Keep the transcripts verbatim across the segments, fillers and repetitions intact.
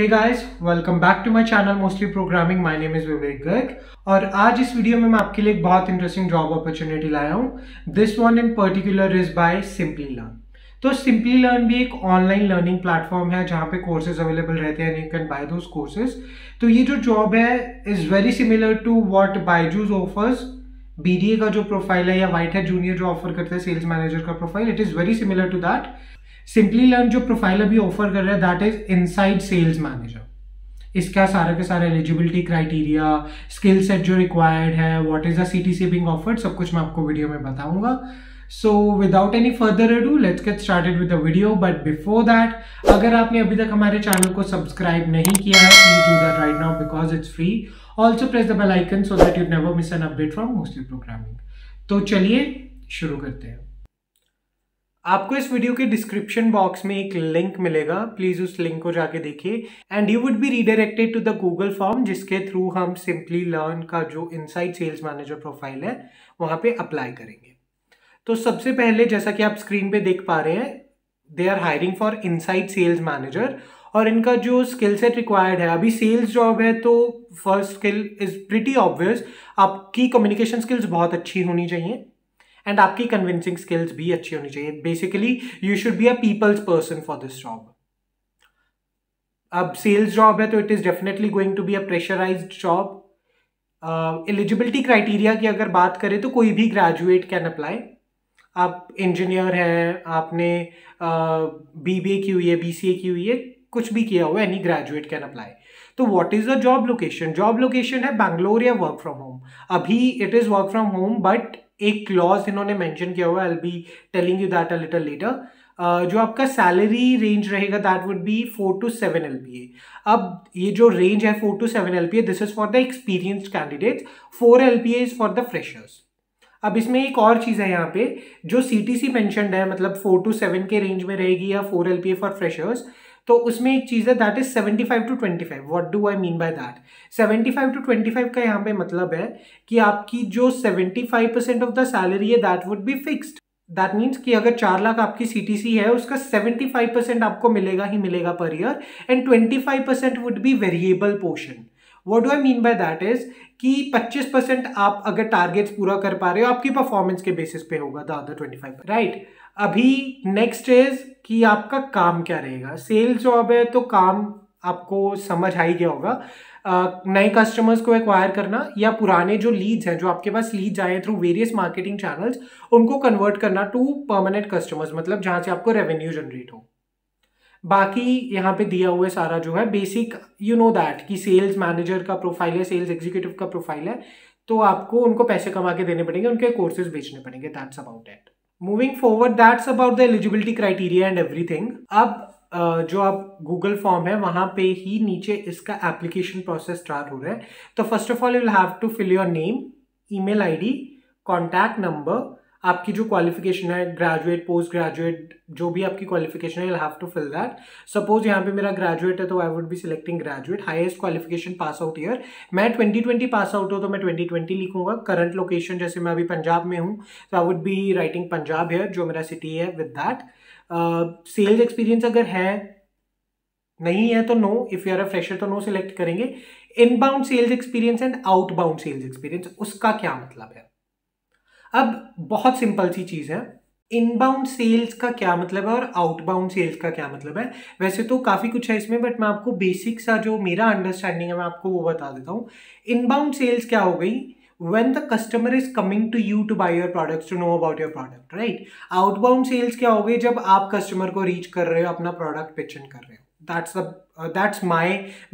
Hey guys, welcome back to my channel mostly programming. My name is Vivek Garg और आज इस video में मैं आपके लिए एक बहुत इंटरेस्टिंग जॉब अपॉर्चुनिटी लाया हूं। This one in particular is by Simplilearn. तो सिम्प्लीलर्न भी एक ऑनलाइन लर्निंग प्लेटफॉर्म है जहां पे कोर्सेज अवेलेबल रहते हैं and you can buy those courses. तो ये जो जॉब है is very similar to what Byju's offers. BDA का जो प्रोफाइल है या व्हाइट हैट जूनियर जो ऑफर करते हैं सेल्स मैनेजर का profile, it is very similar to that. Simplilearn जो प्रोफाइल अभी ऑफर कर रहा है that is inside sales manager. इसका सारा के सारा एलिजिबिलिटी क्राइटेरिया, स्किल सेट जो रिक्वायर्ड है, what is the CTC being offered, सब कुछ मैं आपको वीडियो में बताऊंगा। So without any further ado let's get started with the video. But before that, अगर आपने अभी तक हमारे चैनल को सब्सक्राइब नहीं किया है please do that right now because it's free. Also press the bell icon so that you never miss an update from mostly programming. तो चलिए शुरू करते हैं। आपको इस वीडियो के डिस्क्रिप्शन बॉक्स में एक लिंक मिलेगा, प्लीज उस लिंक को जाके देखिए and you would be redirected to the Google form जिसके थ्रू हम सिम्प्लीलर्न का जो इनसाइड सेल्स मैनेजर प्रोफाइल है वहां पे अप्लाई करेंगे। तो सबसे पहले जैसा कि आप स्क्रीन पे देख पा रहे हैं, they are hiring for inside sales manager और इनका जो स्किल सेट रिक्वायर्ड है, अभी सेल्स जॉब है तो first skill is pretty obvious, आपकी कम्युनिकेशन स्किल्स बहुत अच्छी होनी चाहिए एंड आपकी कन्विंसिंग स्किल्स भी अच्छी होनी चाहिए। Basically you should be a peoples person for this job. अब सेल्स जॉब है तो it is definitely going to be a pressurised job. Eligibility criteria की अगर बात करें तो कोई भी ग्रेजुएट कैन अप्लाई। आप इंजीनियर हैं, आपने बीबीए की हुई है, बीसीए की हुई है, कुछ भी किया हुआ, एनी ग्रेजुएट कैन अप्लाई। तो what is the job location? Job location है बैंगलोर या वर्क फ्रॉम होम। अभी it is work from home but एक क्लॉज इन्होंने मेंशन किया हुआ, I will be telling you that a little later. जो आपका सैलरी रेंज रहेगा that would be four to seven L P A. अब ये जो रेंज है four to seven L P A, this is for the experienced candidates, four L P A is for the freshers. अब इसमें एक और चीज़ है यहाँ पे, जो सी टी सी मैंशनड है मतलब फोर टू सेवन के रेंज में रहेगी या four L P A for freshers, तो उसमें एक चीज़ है that is seventy five to twenty five. What do I mean by that? Seventy five to twenty five का यहाँ पे मतलब है कि आपकी जो seventy five percent of the salary है that would be fixed. That means कि अगर चार लाख आपकी सीटीसी है उसका सेवेंटी फाइव परसेंट आपको मिलेगा ही मिलेगा पर year and twenty five percent would be variable portion. What do I mean by that is कि ट्वेंटी फाइव परसेंट आप अगर टारगेट्स पूरा कर पा रहे हो आपकी परफॉर्मेंस के बेसिस पे होगा the other twenty five, right? अभी नेक्स्ट इज कि आपका काम क्या रहेगा। सेल्स जॉब है तो काम आपको समझ आ ही गया होगा, नए कस्टमर्स को एक्वायर करना या पुराने जो लीड्स हैं, जो आपके पास लीड्स आए थ्रू वेरियस मार्केटिंग चैनल्स, उनको कन्वर्ट करना टू परमानेंट कस्टमर्स, मतलब जहां से आपको रेवेन्यू जनरेट हो। बाकी यहाँ पे दिया हुआ सारा जो है बेसिक, यू नो दैट कि सेल्स मैनेजर का प्रोफाइल है, सेल्स एग्जीक्यूटिव का प्रोफाइल है, तो आपको उनको पैसे कमा के देने पड़ेंगे, उनके कोर्सेज बेचने पड़ेंगे। That's about it. Moving forward, that's about the eligibility criteria and everything. अब जो आप गूगल फॉर्म है वहाँ पे ही नीचे इसका एप्लीकेशन प्रोसेस स्टार्ट हो रहा है। तो first of all you will have to fill your name, email ID, contact number, आपकी जो क्वालिफिकेशन है ग्रेजुएट पोस्ट ग्रेजुएट जो भी आपकी क्वालिफिकेशन है you will have to fill that. Suppose यहाँ पे मेरा ग्रेजुएट है तो I would be selecting graduate, highest qualification pass out year. मैं ट्वेंटी ट्वेंटी पास आउट हूँ तो मैं ट्वेंटी ट्वेंटी लिखूंगा। करंट लोकेशन जैसे मैं अभी पंजाब में हूँ तो I would be writing Punjab here जो मेरा सिटी है विद दैट। सेल्स एक्सपीरियंस अगर है, नहीं है तो no, if you are a fresher तो नो सिलेक्ट करेंगे। Inbound sales experience and outbound sales experience, उसका क्या मतलब है? अब बहुत सिंपल सी चीज़ है, इनबाउंड सेल्स का क्या मतलब है और आउटबाउंड सेल्स का क्या मतलब है। वैसे तो काफ़ी कुछ है इसमें बट मैं आपको बेसिक सा जो मेरा अंडरस्टैंडिंग है मैं आपको वो बता देता हूँ। इनबाउंड सेल्स क्या हो गई? When the customer is coming to you to buy your products, to know about your product, right? Outbound sales क्या हो गई? जब आप customer को reach कर रहे हो, अपना product pitch in कर रहे हो। That's the uh, that's my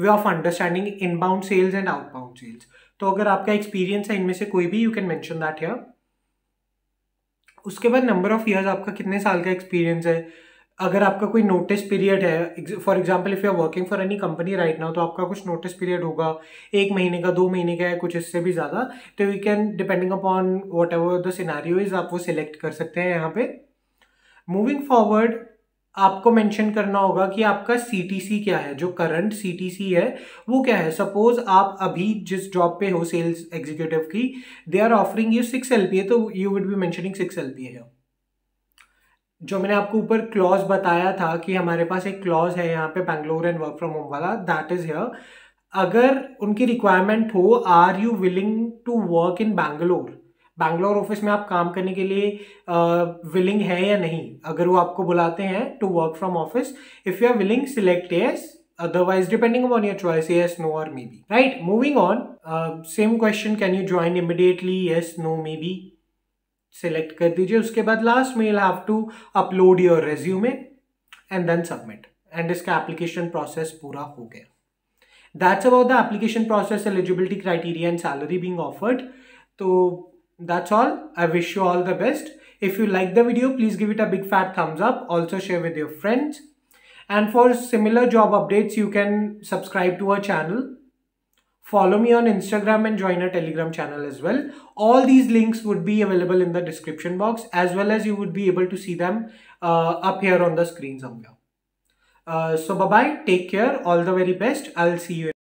way of understanding inbound sales and outbound sales. तो अगर आपका experience है इनमें से कोई भी, you can mention that here. उसके बाद number of years, आपका कितने साल का experience है? अगर आपका कोई नोटिस पीरियड है, for example if you are working for any company right now, तो आपका कुछ नोटिस पीरियड होगा, एक महीने का, दो महीने का है, कुछ इससे भी ज़्यादा। तो you can depending upon whatever the scenario is, आप वो सिलेक्ट कर सकते हैं यहाँ पे। मूविंग फॉरवर्ड, आपको मेंशन करना होगा कि आपका सीटीसी क्या है, जो करंट सीटीसी है वो क्या है। सपोज आप अभी जिस जॉब पे हो सेल्स एग्जीक्यूटिव की, they are offering you six L P A, तो you would be mentioning six L P A. जो मैंने आपको ऊपर क्लॉज बताया था कि हमारे पास एक क्लॉज है यहाँ पे Bangalore and work from home वाला, दैट इज हियर. अगर उनकी रिक्वायरमेंट हो are you willing to work in Bangalore, Bangalore office में आप काम करने के लिए विलिंग uh, है या नहीं, अगर वो आपको बुलाते हैं to work from office, if you are willing select yes, otherwise depending upon your choice yes, no or maybe. Right, moving on, uh, same question, can you join immediately, yes, no, maybe select कर दीजिए. उसके बाद last में you'll have to upload your resume and then submit and इसका application process पूरा हो गया. That's about the application process, eligibility criteria and salary being offered. तो that's all. I wish you all the best. If you like the video, please give it a big fat thumbs up. Also share with your friends. And for similar job updates, you can subscribe to our channel. Follow me on Instagram and join our Telegram channel as well. All these links would be available in the description box, as well as you would be able to see them uh, up here on the screen somewhere. Uh, so bye-bye. Take care. All the very best. I'll see you.